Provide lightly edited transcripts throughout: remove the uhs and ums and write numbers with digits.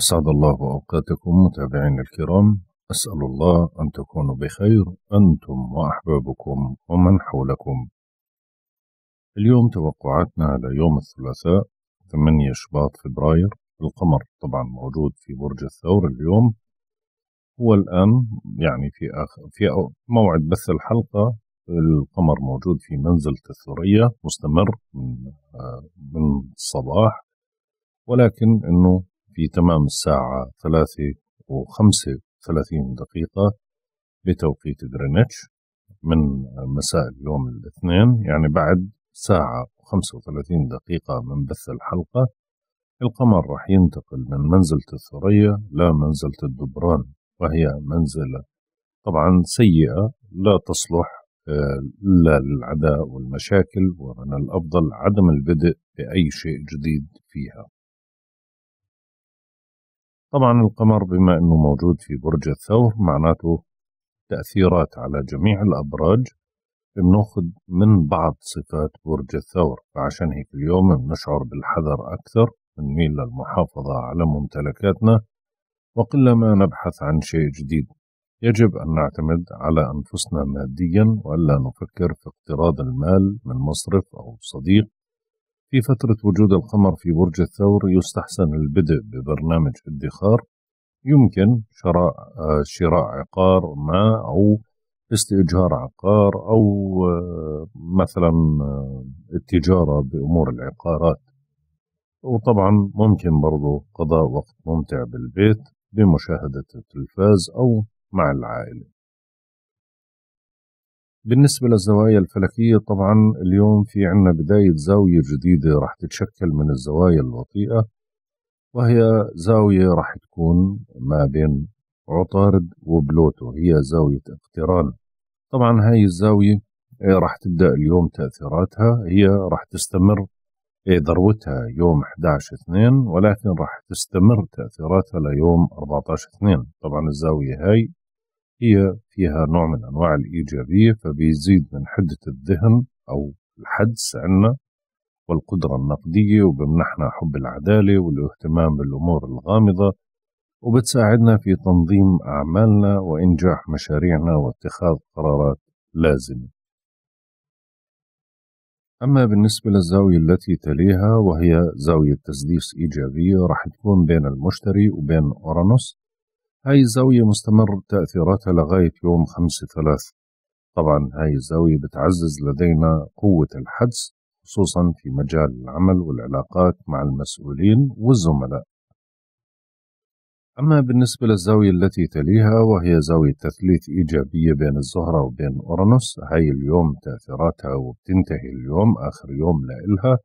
أسعد الله أوقاتكم متابعين الكرام، أسأل الله أن تكونوا بخير أنتم وأحبابكم ومن حولكم. اليوم توقعاتنا على يوم الثلاثاء 8 شباط فبراير، القمر طبعا موجود في برج الثور اليوم، هو الآن يعني في موعد بث الحلقة القمر موجود في منزلة الثرية مستمر من الصباح، ولكن أنه في تمام الساعة 3:35 بتوقيت غرينتش من مساء اليوم الاثنين، يعني بعد ساعة و35 دقيقة من بث الحلقة القمر راح ينتقل من منزلة الثرية لمنزلة الدبران، وهي منزلة طبعا سيئة لا تصلح إلا للعداء والمشاكل، ومن الأفضل عدم البدء بأي شيء جديد فيها. طبعا القمر بما أنه موجود في برج الثور معناته تأثيرات على جميع الأبراج، بناخد من بعض صفات برج الثور، فعشان هيك اليوم بنشعر بالحذر أكثر، بنميل للمحافظة على ممتلكاتنا وقلما نبحث عن شيء جديد. يجب أن نعتمد على أنفسنا ماديا وألا نفكر في اقتراض المال من مصرف أو صديق. في فترة وجود القمر في برج الثور يستحسن البدء ببرنامج ادخار، يمكن شراء عقار ما أو استئجار عقار أو مثلا التجارة بأمور العقارات، وطبعا ممكن برضو قضاء وقت ممتع بالبيت بمشاهدة التلفاز أو مع العائلة. بالنسبة للزوايا الفلكية طبعا اليوم في عنا بداية زاوية جديدة راح تتشكل من الزوايا الوطيئة، وهي زاوية راح تكون ما بين عطارد وبلوتو، هي زاوية اقتران. طبعا هاي الزاوية راح تبدأ اليوم تأثيراتها، هي راح تستمر ذروتها يوم 11/2 ولكن راح تستمر تأثيراتها ليوم 14/2. طبعا الزاوية هاي هي فيها نوع من أنواع الإيجابية، فبيزيد من حدة الذهن أو الحدس عنا والقدرة النقدية، وبمنحنا حب العدالة والاهتمام بالأمور الغامضة، وبتساعدنا في تنظيم أعمالنا وإنجاح مشاريعنا واتخاذ قرارات لازمة. أما بالنسبة للزاوية التي تليها وهي زاوية تسديس إيجابية راح تكون بين المشتري وبين أورانوس، هاي الزاوية مستمر تأثيراتها لغاية يوم 5/3. طبعا هاي الزاوية بتعزز لدينا قوة الحدس خصوصا في مجال العمل والعلاقات مع المسؤولين والزملاء. أما بالنسبة للزاوية التي تليها وهي زاوية تثليث إيجابية بين الزهرة وبين أورانوس، هاي اليوم تأثيراتها وبتنتهي اليوم آخر يوم لإلها،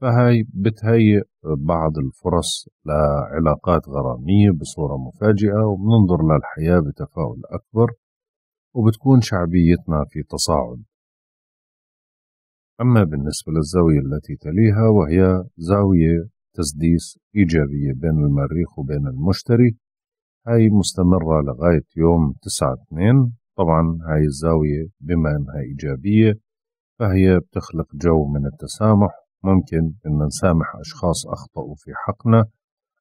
فهاي بتهيئ بعض الفرص لعلاقات غرامية بصورة مفاجئة، وبننظر للحياة بتفاؤل أكبر وبتكون شعبيتنا في تصاعد. أما بالنسبة للزاوية التي تليها وهي زاوية تسديس إيجابية بين المريخ وبين المشتري، هاي مستمرة لغاية يوم 9/2. طبعا هاي الزاوية بما أنها إيجابية فهي بتخلق جو من التسامح، ممكن أن نسامح أشخاص أخطأوا في حقنا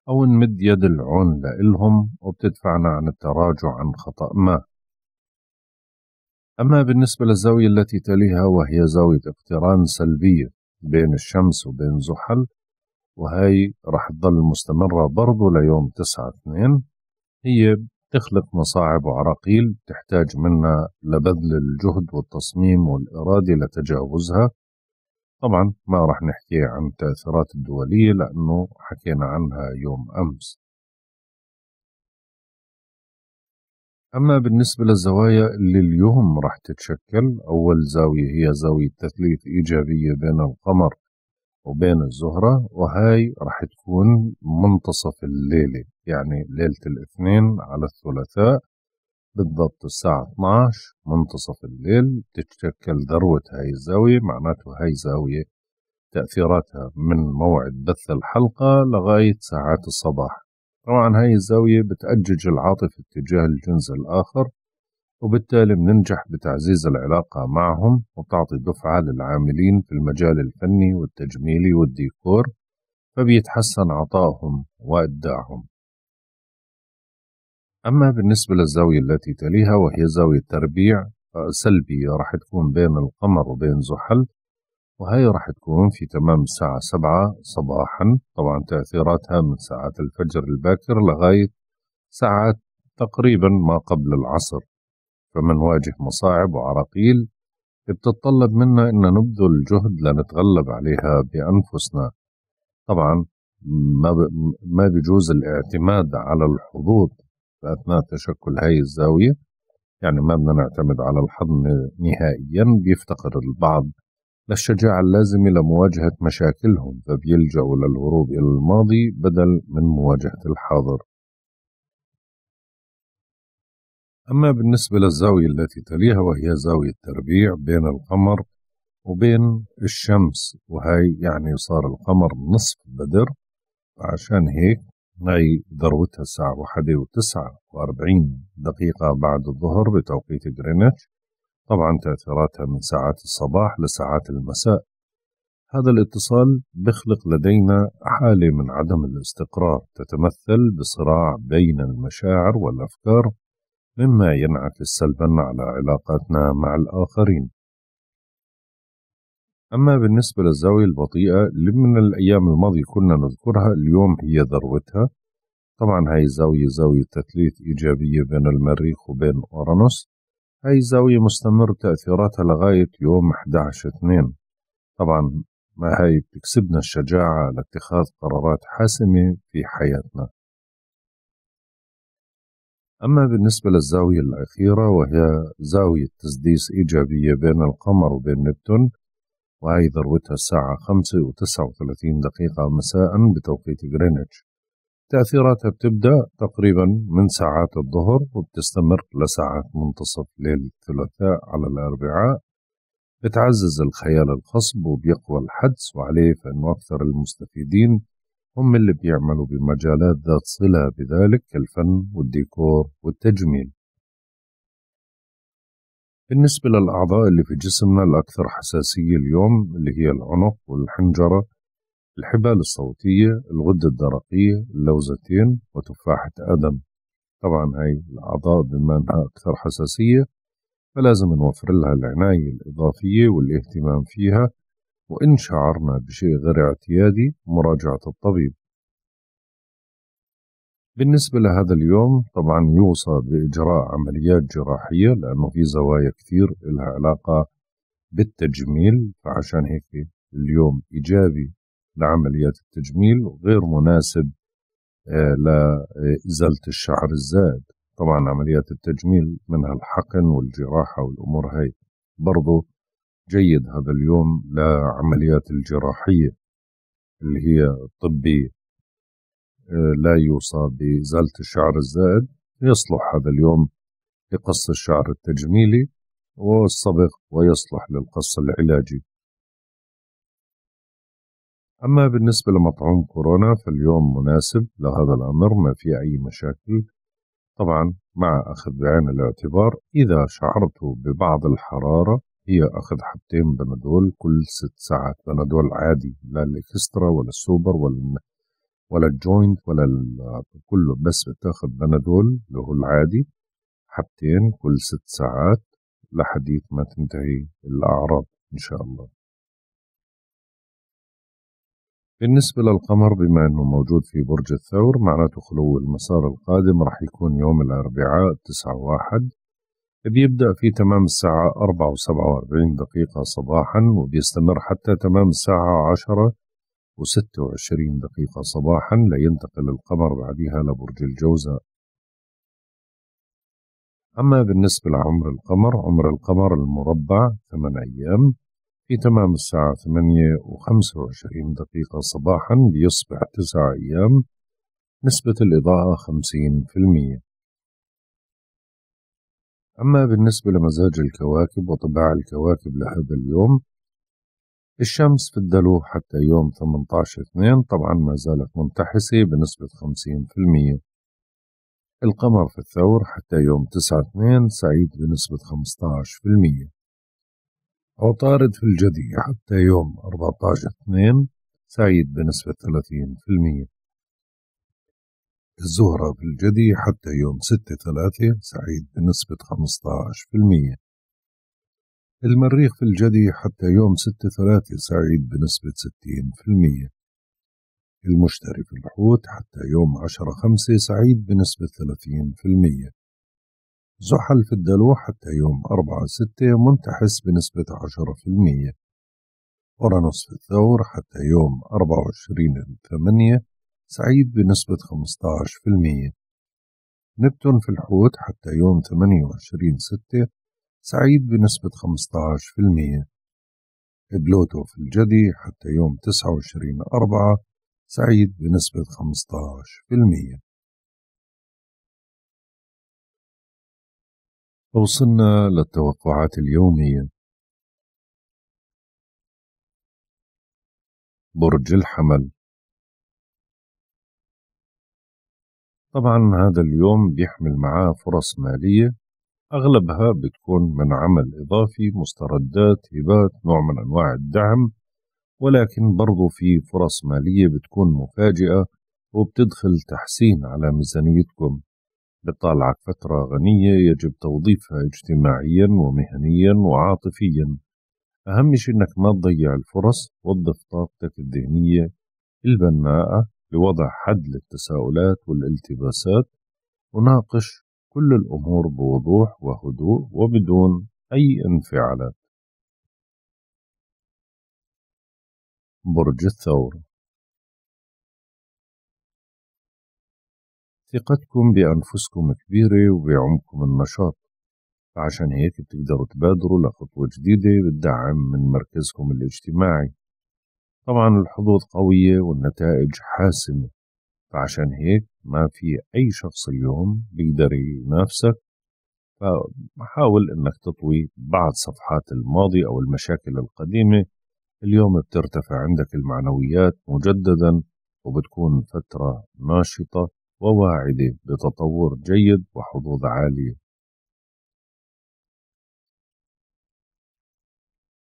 أو نمد يد العون لإلهم، وبتدفعنا عن التراجع عن خطأ ما. أما بالنسبة للزاوية التي تليها وهي زاوية اقتران سلبية بين الشمس وبين زحل، وهي راح تظل مستمرة برضو ليوم 9/2، هي بتخلق مصاعب وعراقيل تحتاج منا لبذل الجهد والتصميم والإرادة لتجاوزها. طبعا ما راح نحكي عن التأثيرات الدولية لأنه حكينا عنها يوم أمس. أما بالنسبة للزوايا اللي اليوم راح تتشكل، أول زاوية هي زاوية تثليث إيجابية بين القمر وبين الزهرة، وهاي راح تكون منتصف الليلة يعني ليلة الاثنين على الثلاثاء بالضبط الساعة 12 منتصف الليل تتشكل ذروة هاي الزاوية، معناته هاي زاوية تأثيراتها من موعد بث الحلقة لغاية ساعات الصباح. طبعا هاي الزاوية بتأجج العاطفة تجاه الجنس الآخر، وبالتالي بننجح بتعزيز العلاقة معهم، وبتعطي دفعة للعاملين في المجال الفني والتجميلي والديكور، فبيتحسن عطائهم وإبداعهم. أما بالنسبة للزاوية التي تليها وهي زاوية تربيع سلبي راح تكون بين القمر وبين زحل، وهي راح تكون في تمام الساعة 7 صباحا. طبعا تأثيراتها من ساعات الفجر الباكر لغاية ساعات تقريبا ما قبل العصر، فمنواجه مصاعب وعراقيل بتتطلب منا أن نبذل جهد لنتغلب عليها بأنفسنا. طبعا ما بيجوز الاعتماد على الحظوظ أثناء تشكل هاي الزاوية، يعني ما بدنا نعتمد على الحظ نهائيا. بيفتقر البعض للشجاعة اللازمة لمواجهة مشاكلهم، فبيلجأوا للهروب إلى الماضي بدل من مواجهة الحاضر. أما بالنسبة للزاوية التي تليها وهي زاوية تربيع بين القمر وبين الشمس، وهي يعني صار القمر نصف بدر، عشان هيك هي ذروتها الساعة 1:49 بعد الظهر بتوقيت جرينتش. طبعا تأثيراتها من ساعات الصباح لساعات المساء. هذا الاتصال بخلق لدينا حالة من عدم الاستقرار تتمثل بصراع بين المشاعر والأفكار، مما ينعكس سلبا على علاقاتنا مع الآخرين. أما بالنسبة للزاوية البطيئة اللي من الأيام الماضية كنا نذكرها، اليوم هي ذروتها. طبعا هاي الزاوية زاوية تثليث إيجابية بين المريخ وبين أورانوس. هاي الزاوية مستمر تأثيراتها لغاية يوم 11/2. طبعا ما هاي بتكسبنا الشجاعة لاتخاذ قرارات حاسمة في حياتنا. أما بالنسبة للزاوية الأخيرة وهي زاوية تسديس إيجابية بين القمر وبين نبتون، وهي ذروتها الساعة 5:39 مساء بتوقيت جرينتش. تأثيراتها بتبدأ تقريبا من ساعات الظهر وبتستمر لساعات منتصف ليل الثلاثاء على الأربعاء. بتعزز الخيال الخصب وبيقوى الحدس، وعليه فإنه أكثر المستفيدين هم اللي بيعملوا بمجالات ذات صلة بذلك كالفن والديكور والتجميل. بالنسبة للأعضاء اللي في جسمنا الأكثر حساسية اليوم، اللي هي العنق والحنجرة، الحبال الصوتية، الغدة الدرقية، اللوزتين وتفاحة آدم. طبعا هاي الأعضاء بما أنها أكثر حساسية فلازم نوفر لها العناية الإضافية والاهتمام فيها، وإن شعرنا بشيء غير اعتيادي مراجعة الطبيب. بالنسبة لهذا اليوم طبعا يوصى بإجراء عمليات جراحية لأنه في زوايا كثير لها علاقة بالتجميل، فعشان هيك اليوم إيجابي لعمليات التجميل وغير مناسب لإزالة الشعر الزائد. طبعا عمليات التجميل منها الحقن والجراحة والأمور هاي، برضو جيد هذا اليوم لعمليات الجراحية اللي هي الطبية. لا يوصى بإزالة الشعر الزائد، يصلح هذا اليوم لقص الشعر التجميلي والصبغ ويصلح للقص العلاجي. أما بالنسبة لمطعوم كورونا فاليوم مناسب لهذا الأمر، ما في أي مشاكل، طبعا مع أخذ بعين الاعتبار إذا شعرتوا ببعض الحرارة هي أخذ حبتين بنادول كل 6 ساعات. بنادول عادي، لا الإكسترا ولا السوبر ولا الجوينت ولا كله، بس بتاخد بنادول اللي هو العادي حبتين كل 6 ساعات لحديث ما تنتهي الأعراض إن شاء الله. بالنسبة للقمر بما أنه موجود في برج الثور، معناته خلو المسار القادم راح يكون يوم الأربعاء 9/1، بيبدأ في تمام الساعة 4:47 صباحا وبيستمر حتى تمام الساعة 10:26 صباحا لينتقل القمر بعدها لبرج الجوزاء. أما بالنسبة لعمر القمر، عمر القمر المربع 8 أيام، في تمام الساعة 8:25 صباحا بيصبح 9 أيام، نسبة الإضاءة 50%. أما بالنسبة لمزاج الكواكب وطباع الكواكب لهذا اليوم، الشمس في الدلو حتى يوم 18/2 طبعا ما زالت منتحسة بنسبة 50%. القمر في الثور حتى يوم 9/2 سعيد بنسبة 15%. عطارد في الجدي حتى يوم 14/2 سعيد بنسبة 30%. الزهرة بالجدي حتى يوم 6/3 سعيد بنسبة 15%. المريخ في الجدي حتى يوم 6/3 سعيد بنسبة 60%. المشتري في الحوت حتى يوم 10/5 سعيد بنسبة 30%. زحل في الدلو حتى يوم 4/6 منتحس بنسبة 10%. أورانوس في الثور حتى يوم 24/8 سعيد بنسبة 15%. نبتون في الحوت حتى يوم 28/6 سعيد بنسبة 15%. بلوتو في الجدي حتى يوم 29/4 سعيد بنسبة 15%. وصلنا للتوقعات اليومية. برج الحمل، طبعا هذا اليوم بيحمل معاه فرص مالية أغلبها بتكون من عمل إضافي، مستردات، هبات، نوع من أنواع الدعم، ولكن برضو في فرص مالية بتكون مفاجئة وبتدخل تحسين على ميزانيتكم، بتطلعك فترة غنية يجب توظيفها اجتماعيا ومهنيا وعاطفيا. أهم شيء إنك ما تضيع الفرص، وظف طاقتك الذهنية البناءة لوضع حد للتساؤلات والالتباسات، وناقش كل الأمور بوضوح وهدوء وبدون أي انفعالات. برج الثور، ثقتكم بأنفسكم كبيرة وبيعمكم النشاط، فعشان هيك بتقدروا تبادروا لخطوة جديدة بتدعم من مركزكم الاجتماعي. طبعا الحظوظ قوية والنتائج حاسمة، فعشان هيك ما في أي شخص اليوم بيقدر ينافسك، فحاول إنك تطوي بعض صفحات الماضي أو المشاكل القديمة. اليوم بترتفع عندك المعنويات مجددا، وبتكون فترة ناشطة وواعدة بتطور جيد وحظوظ عالية.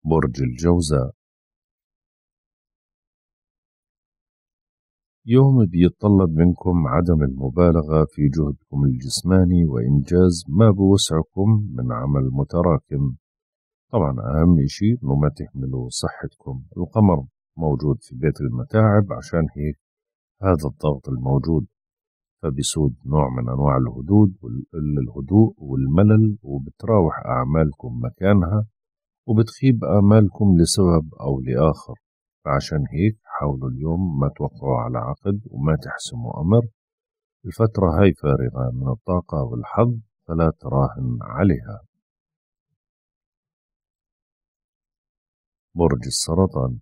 برج الجوزاء، يوم بيتطلب منكم عدم المبالغة في جهدكم الجسماني وإنجاز ما بوسعكم من عمل متراكم. طبعا أهم شيء إنه ما تهملوا صحتكم. القمر موجود في بيت المتاعب، عشان هيك هذا الضغط الموجود فبيسود نوع من أنواع الهدوء والملل، وبتراوح أعمالكم مكانها وبتخيب آمالكم لسبب أو لآخر. فعشان هيك حاولوا اليوم ما توقعوا على عقد وما تحسموا أمر. الفترة هاي فارغة من الطاقة والحظ، فلا تراهن عليها. برج السرطان،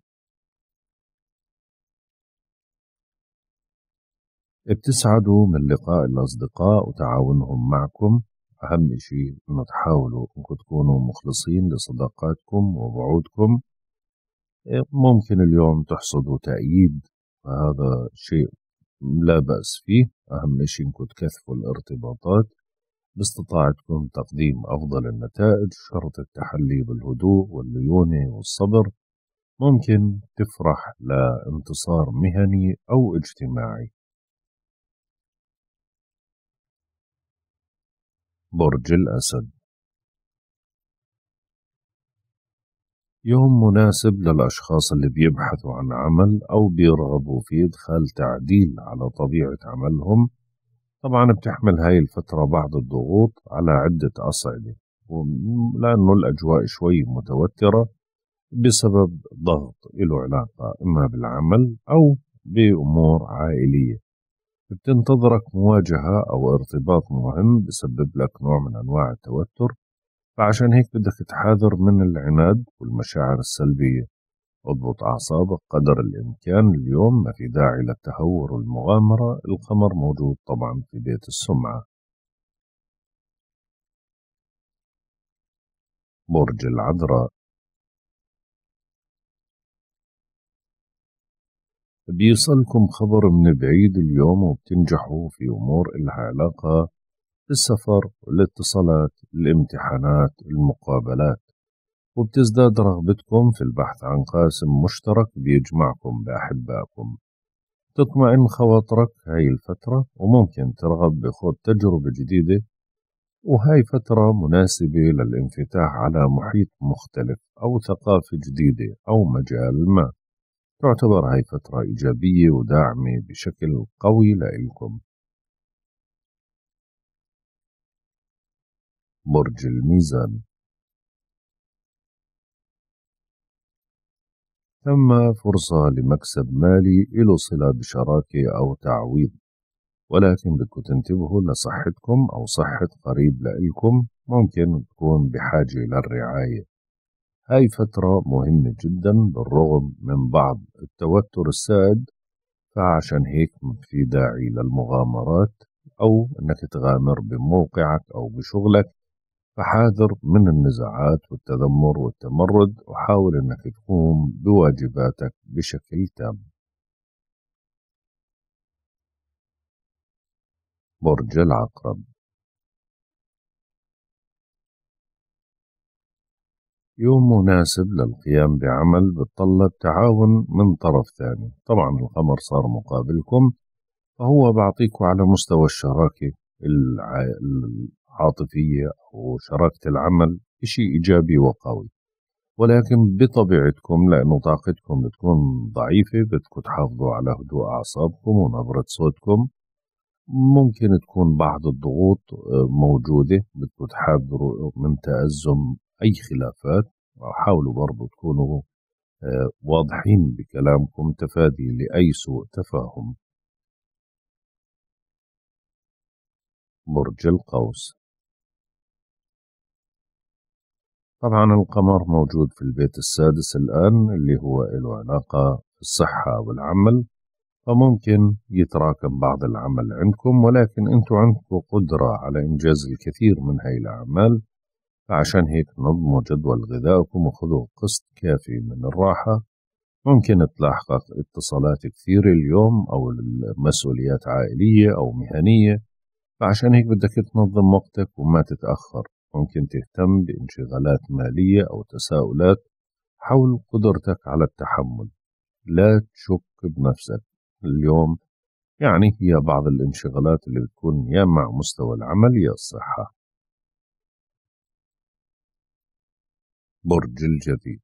بتسعدوا من لقاء الأصدقاء وتعاونهم معكم. أهم شيء إنه تحاولوا إنكم تكونوا مخلصين لصداقاتكم ووعودكم. ممكن اليوم تحصدوا تأييد، فهذا شيء لا بأس فيه. أهم شيء إنكم تكثفوا الارتباطات باستطاعتكم تقديم أفضل النتائج، شرط التحلي بالهدوء والليونة والصبر. ممكن تفرح لانتصار مهني أو اجتماعي. برج الأسد، يوم مناسب للأشخاص اللي بيبحثوا عن عمل أو بيرغبوا في إدخال تعديل على طبيعة عملهم. طبعا بتحمل هاي الفترة بعض الضغوط على عدة أصعدة، لأنه الأجواء شوي متوترة بسبب ضغط له علاقة إما بالعمل أو بأمور عائلية. بتنتظرك مواجهة أو ارتباط مهم بسبب لك نوع من أنواع التوتر، فعشان هيك بدك تحاذر من العناد والمشاعر السلبية. اضبط أعصابك قدر الإمكان اليوم، ما في داعي للتهور والمغامرة. القمر موجود طبعا في بيت السمعة. برج العذراء، بيصلكم خبر من بعيد اليوم وبتنجحوا في أمور إلها علاقة بالسفر، الاتصالات، الامتحانات، المقابلات، وبتزداد رغبتكم في البحث عن قاسم مشترك بيجمعكم بأحبائكم. تطمئن خواطرك هاي الفترة، وممكن ترغب بخوض تجربة جديدة، وهاي فترة مناسبة للانفتاح على محيط مختلف أو ثقافة جديدة أو مجال ما. تعتبر هاي فترة إيجابية وداعمة بشكل قوي لإلكم. برج الميزان، تم فرصة لمكسب مالي له صلة بشراكة أو تعويض، ولكن بدكم تنتبهوا لصحتكم أو صحة قريب لإلكم، ممكن تكون بحاجة للرعاية. هاي فترة مهمة جدا بالرغم من بعض التوتر السائد، فعشان هيك في داعي للمغامرات أو أنك تغامر بموقعك أو بشغلك، فحاذر من النزاعات والتذمر والتمرد، وحاول أنك تقوم بواجباتك بشكل تام. برج العقرب، يوم مناسب للقيام بعمل بتطلب تعاون من طرف ثاني. طبعا القمر صار مقابلكم، فهو بعطيكم على مستوى الشراكة العاطفية أو شراكة العمل إشي إيجابي وقوي، ولكن بطبيعتكم لأنه طاقتكم بتكون ضعيفة، بدكم تحافظوا على هدوء أعصابكم ونبرة صوتكم. ممكن تكون بعض الضغوط موجودة، بدكم تحذروا من تأزم أي خلافات، وحاولوا برضو تكونوا واضحين بكلامكم تفادي لأي سوء تفاهم. برج القوس، طبعا القمر موجود في البيت السادس الآن، اللي هو له علاقة بالصحة والعمل، فممكن يتراكم بعض العمل عندكم، ولكن انتم عندكم قدرة على إنجاز الكثير من هاي الأعمال، فعشان هيك نظموا جدول غذائكم وخذوا قسط كافي من الراحة. ممكن تلاحقك اتصالات كثيرة اليوم أو مسؤوليات عائلية أو مهنية، فعشان هيك بدك تنظم وقتك وما تتأخر. ممكن تهتم بانشغالات مالية أو تساؤلات حول قدرتك على التحمل، لا تشك بنفسك اليوم. يعني هي بعض الانشغالات اللي بتكون يا مع مستوى العمل يا الصحة. برج الجدي،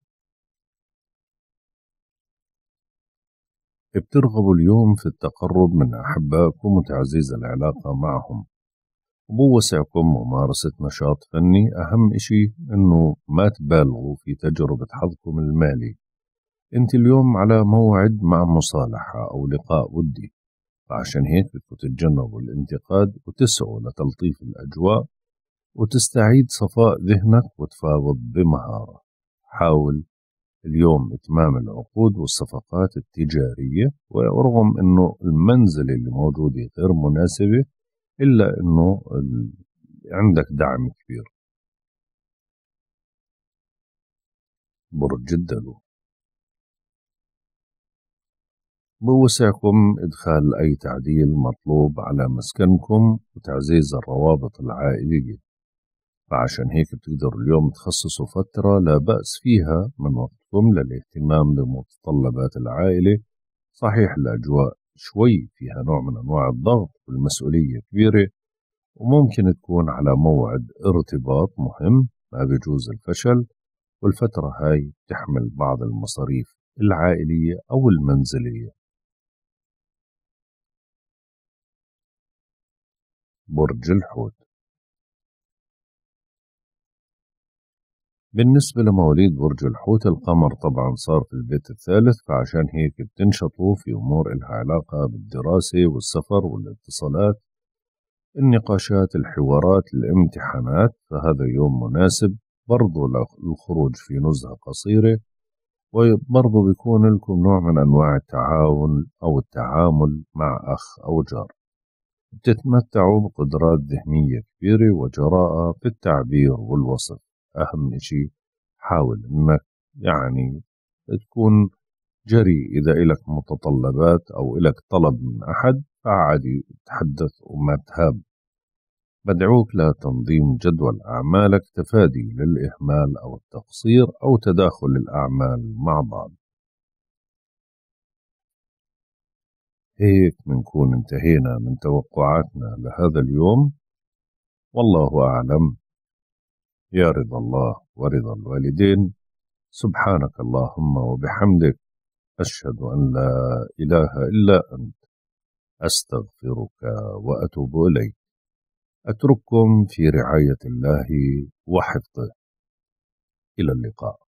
بترغبوا اليوم في التقرب من أحبائكم وتعزيز العلاقة معهم، وبوسعكم ممارسة نشاط فني. أهم إشي إنه ما تبالغوا في تجربة حظكم المالي. أنت اليوم على موعد مع مصالحة أو لقاء ودي، فعشان هيك بدكم تتجنبوا الانتقاد وتسعوا لتلطيف الأجواء، وتستعيد صفاء ذهنك وتفاوض بمهارة. حاول اليوم إتمام العقود والصفقات التجارية، ورغم أنه المنزل اللي موجودة غير مناسبة، إلا أنه عندك دعم كبير. برج الدلو، بوسعكم إدخال أي تعديل مطلوب على مسكنكم وتعزيز الروابط العائلية، فعشان هيك بتقدروا اليوم تخصصوا فترة لا بأس فيها من وقتكم للاهتمام بمتطلبات العائلة. صحيح الأجواء شوي فيها نوع من أنواع الضغط والمسؤولية كبيرة، وممكن تكون على موعد ارتباط مهم، ما بجوز الفشل، والفترة هاي تحمل بعض المصاريف العائلية أو المنزلية. برج الحوت، بالنسبة لمواليد برج الحوت القمر طبعا صار في البيت الثالث، فعشان هيك بتنشطوا في أمور إلها علاقة بالدراسة والسفر والاتصالات، النقاشات، الحوارات، الامتحانات، فهذا يوم مناسب برضو للخروج في نزهة قصيرة، وبرضو بيكون لكم نوع من أنواع التعاون أو التعامل مع أخ أو جار. بتتمتعوا بقدرات ذهنية كبيرة وجراءة في التعبير والوصف. أهم شيء حاول أنك يعني تكون جريء إذا إلك متطلبات أو إلك طلب من أحد، فعادي تحدث وما تهاب. بدعوك لتنظيم جدول أعمالك تفادي للإهمال أو التقصير أو تداخل الأعمال مع بعض. هيك منكون انتهينا من توقعاتنا لهذا اليوم، والله أعلم. يا رضا الله ورضا الوالدين. سبحانك اللهم وبحمدك، أشهد أن لا إله إلا أنت، أستغفرك وأتوب إليك. أترككم في رعاية الله وحفظه، إلى اللقاء.